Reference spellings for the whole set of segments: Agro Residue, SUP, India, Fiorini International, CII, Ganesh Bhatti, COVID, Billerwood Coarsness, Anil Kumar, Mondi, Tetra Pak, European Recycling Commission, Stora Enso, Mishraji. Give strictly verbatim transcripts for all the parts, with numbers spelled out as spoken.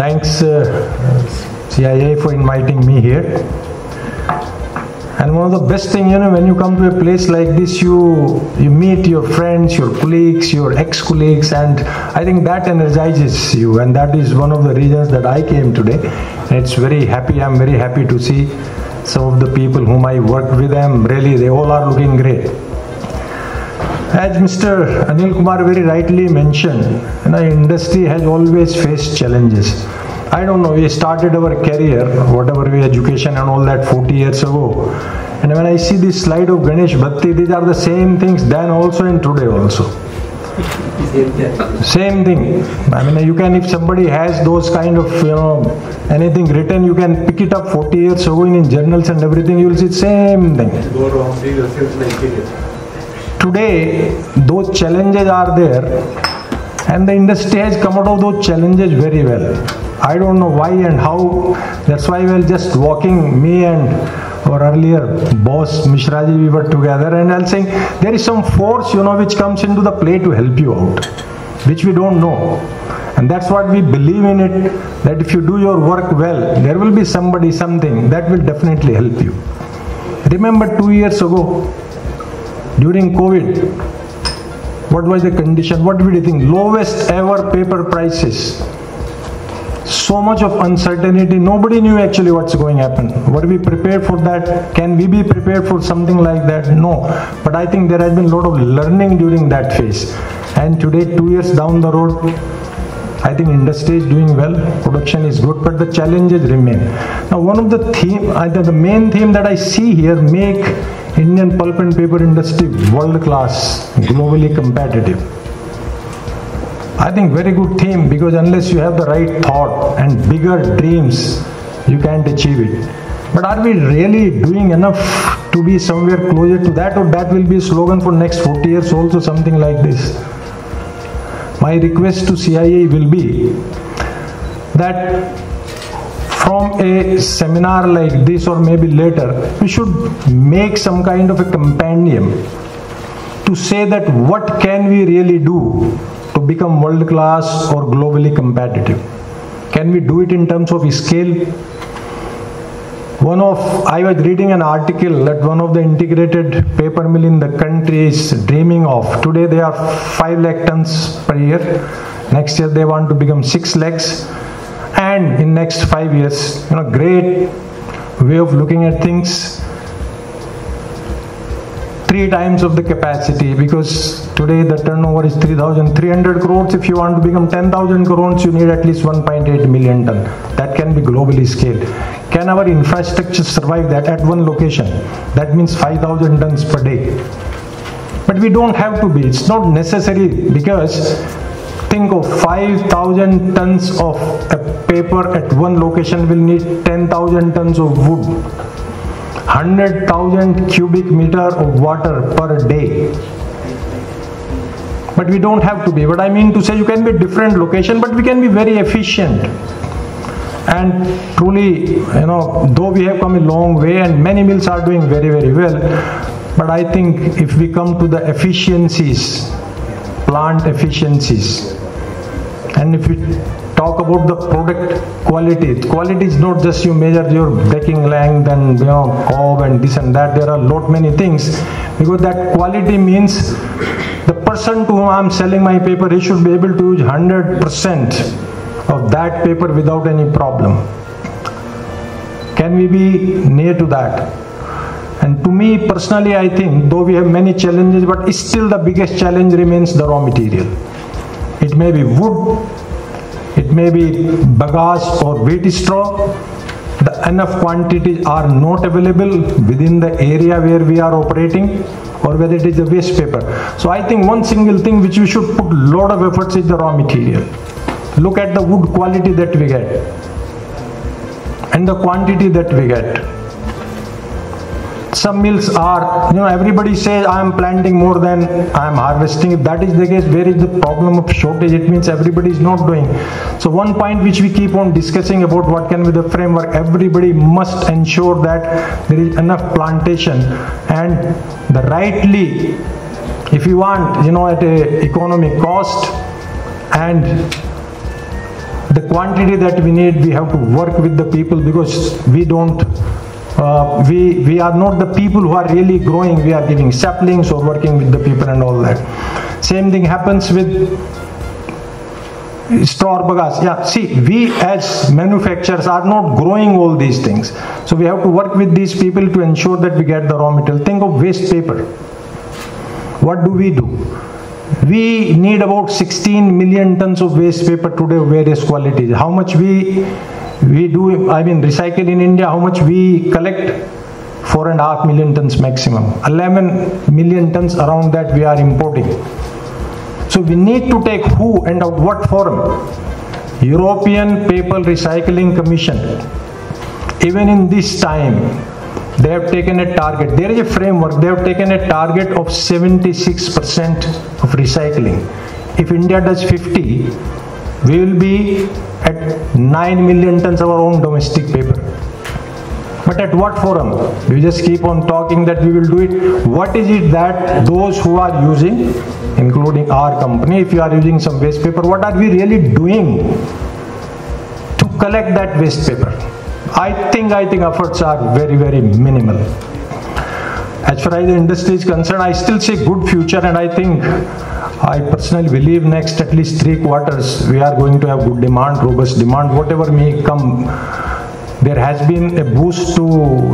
Thanks uh, C I I for inviting me here. And one of the best thing, you know, when you come to a place like this, you you meet your friends, your colleagues, your ex-colleagues, and I think that energizes you, and that is one of the reasons that I came today. And it's very happy, I'm very happy to see some of the people whom I worked with them, really they all are looking great. As Mister Anil Kumar very rightly mentioned, you know, industry has always faced challenges. I don't know, we started our career, whatever we education and all that forty years ago. And when I see this slide of Ganesh Bhatti, these are the same things then also and today also. Same thing. I mean, you can, if somebody has those kind of, you know, anything written, you can pick it up forty years ago in, in journals and everything, you will see the same thing. Today, those challenges are there, and the industry has come out of those challenges very well. I don't know why and how. That's why we were just walking, me and our earlier boss Mishraji, we were together, and I was saying there is some force, you know, which comes into the play to help you out, which we don't know. And that's what we believe in it, that if you do your work well, there will be somebody, something that will definitely help you. Remember two years ago, during COVID, what was the condition? What did we think? Lowest ever paper prices. So much of uncertainty. Nobody knew actually what's going to happen. Were we prepared for that? Can we be prepared for something like that? No. But I think there has been a lot of learning during that phase. And today, two years down the road, I think industry is doing well, production is good, but the challenges remain. Now, one of the theme, I think the main theme that I see here, make Indian pulp and paper industry world class, globally competitive. I think very good theme, because unless you have the right thought and bigger dreams, you can't achieve it. But are we really doing enough to be somewhere closer to that, or that will be a slogan for next forty years also, something like this? My request to C I I will be that from a seminar like this, or maybe later, we should make some kind of a compendium to say that what can we really do to become world class or globally competitive. Can we do it in terms of scale? One of, I was reading an article that one of the integrated paper mill in the country is dreaming of. Today they are five lakh tons per year. Next year they want to become six lakhs. And in next five years, you know, great way of looking at things. Three times of the capacity, because today the turnover is three thousand three hundred crores. If you want to become ten thousand crores, you need at least one point eight million ton. That can be globally scaled. Can our infrastructure survive that at one location? That means five thousand tons per day. But we don't have to be. It's not necessary, because think of five thousand tons of a paper at one location will need ten thousand tons of wood. one hundred thousand cubic meter of water per day. But we don't have to be. What I mean to say, you can be different location, but we can be very efficient. And truly, you know, though we have come a long way and many mills are doing very, very well, but I think if we come to the efficiencies, plant efficiencies, and if we talk about the product quality. Quality is not just you measure your backing length and, you know, cob and this and that. There are lot many things, because that quality means the person to whom I am selling my paper, he should be able to use one hundred percent of that paper without any problem. Can we be near to that? And to me personally, I think though we have many challenges, but still the biggest challenge remains the raw material. It may be wood, it may be bagasse or wheat straw. The enough quantities are not available within the area where we are operating, or whether it is a waste paper. So I think one single thing which we should put lot of efforts is the raw material. Look at the wood quality that we get and the quantity that we get. Some mills are, you know, everybody says I am planting more than I am harvesting. If that is the case, where is the problem of shortage? It means everybody is not doing. So one point which we keep on discussing about what can be the framework, everybody must ensure that there is enough plantation and the rightly, if you want, you know, at a economic cost and the quantity that we need, we have to work with the people, because we don't Uh, we, we are not the people who are really growing, we are giving saplings or working with the people and all that. Same thing happens with straw or bagasse. Yeah, see, we as manufacturers are not growing all these things. So we have to work with these people to ensure that we get the raw material. Think of waste paper. What do we do? We need about sixteen million tons of waste paper today of various qualities. How much we we do, I mean, recycle in India, how much we collect? Four and a half million tons maximum. eleven million tons around that we are importing. So we need to take who and at what forum? European Paper Recycling Commission. Even in this time, they have taken a target. There is a framework. They have taken a target of seventy-six percent of recycling. If India does fifty, we will be at nine million tons of our own domestic paper. But at what forum? We just keep on talking that we will do it. What is it that those who are using, including our company, if you are using some waste paper, what are we really doing to collect that waste paper? I think, I think efforts are very, very minimal. As far as the industry is concerned, I still see good future, and I think, I personally believe next at least three quarters we are going to have good demand, robust demand, whatever may come. There has been a boost to,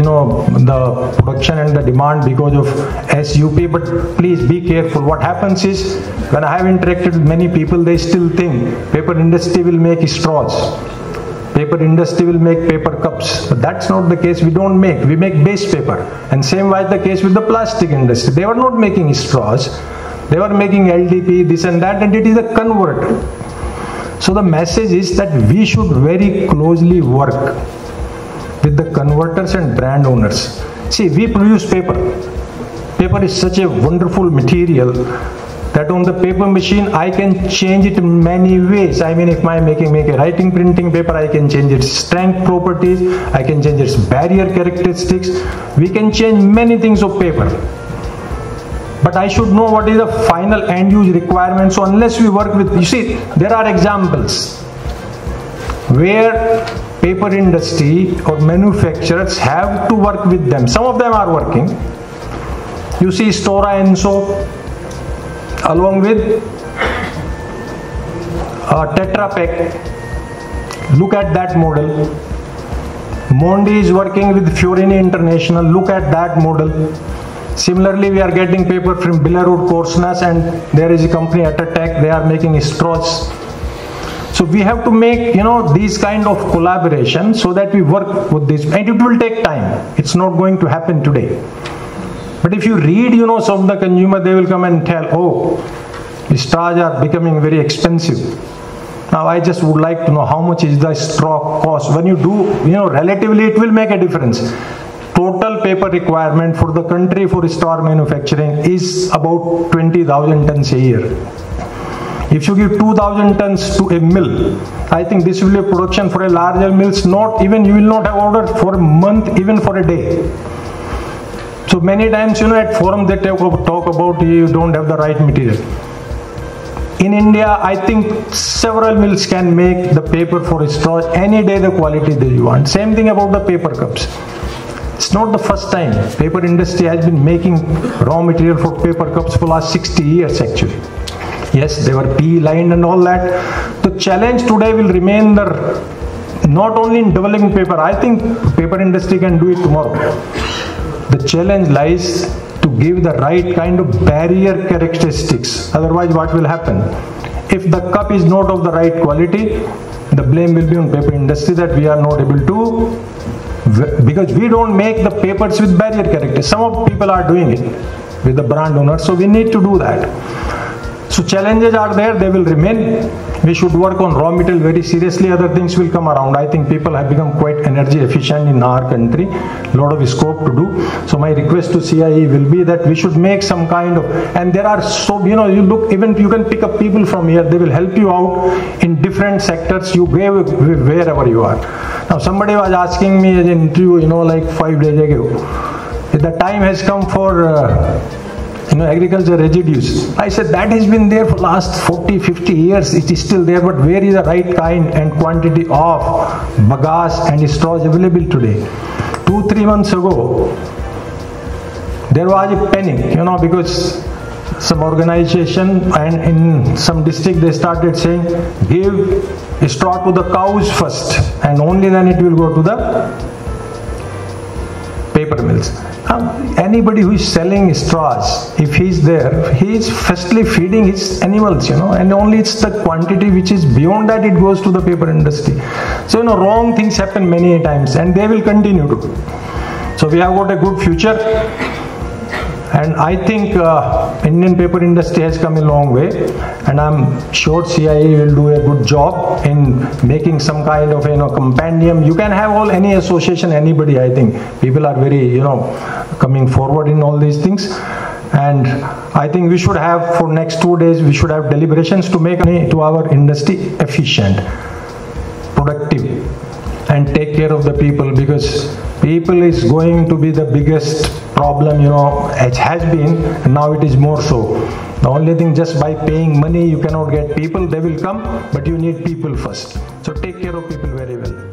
you know, the production and the demand because of S U P, but please be careful. What happens is, when I have interacted with many people, they still think paper industry will make straws, paper industry will make paper cups. But that's not the case. We don't make, we make base paper. And same was the case with the plastic industry. They were not making straws. They were making L D P, this and that, and it is a converter. So the message is that we should very closely work with the converters and brand owners. See, we produce paper. Paper is such a wonderful material that on the paper machine, I can change it in many ways. I mean, if I make, make a writing, printing paper, I can change its strength properties, I can change its barrier characteristics. We can change many things of paper. But I should know what is the final end use requirement. So unless we work with, you see, there are examples where paper industry or manufacturers have to work with them. Some of them are working. You see Stora Enso along with uh, Tetra Pak. Look at that model. Mondi is working with Fiorini International. Look at that model. Similarly, we are getting paper from Billerwood Coarsness, and there is a company at attack, they are making straws. So we have to make, you know, these kind of collaboration so that we work with this, and it will take time. It's not going to happen today. But if you read, you know, some of the consumer, they will come and tell, oh, the straws are becoming very expensive. Now I just would like to know how much is the straw cost. When you do, you know, relatively it will make a difference. Total paper requirement for the country for straw manufacturing is about twenty thousand tons a year. If you give two thousand tons to a mill, I think this will be a production for a larger mills, not even, you will not have ordered for a month, even for a day. So many times, you know, at forum they talk about you don't have the right material. In India, I think several mills can make the paper for straw any day, the quality that you want. Same thing about the paper cups. It's not the first time. Paper industry has been making raw material for paper cups for last sixty years actually. Yes, they were P E lined and all that. The challenge today will remain there, not only in developing paper. I think paper industry can do it tomorrow. The challenge lies to give the right kind of barrier characteristics. Otherwise, what will happen? If the cup is not of the right quality, the blame will be on paper industry that we are not able to, because we don't make the papers with barrier characters. Some of people are doing it with the brand owners, so we need to do that. So challenges are there, they will remain. We should work on raw material very seriously, other things will come around. I think people have become quite energy efficient in our country, lot of scope to do. So my request to C I E will be that we should make some kind of, and there are so, you know, you look, even you can pick up people from here, they will help you out in different sectors, you gave wherever you are. Now somebody was asking me in an interview, you know, like five days ago, the time has come for uh, you know, agriculture residues. I said that has been there for last forty, fifty years, it is still there, but where is the right kind and quantity of bagasse and straws available today? Two, three months ago, there was a panic, you know, because some organization and in some district they started saying, give straw to the cows first and only then it will go to the paper mills. Um, anybody who is selling straws, if he is there, he is firstly feeding his animals, you know, and only it's the quantity which is beyond that, it goes to the paper industry. So, you know, wrong things happen many times and they will continue to. So, we have got a good future and I think uh, Indian paper industry has come a long way and I'm sure C I A will do a good job in making some kind of, you know, compendium. You can have all any association, anybody, I think. People are very, you know, coming forward in all these things. And I think we should have, for next two days, we should have deliberations to make to our industry efficient, productive, and take care of the people, because people is going to be the biggest problem, you know, it has been and now it is more so. The only thing, just by paying money you cannot get people, they will come, but you need people first. So take care of people very well.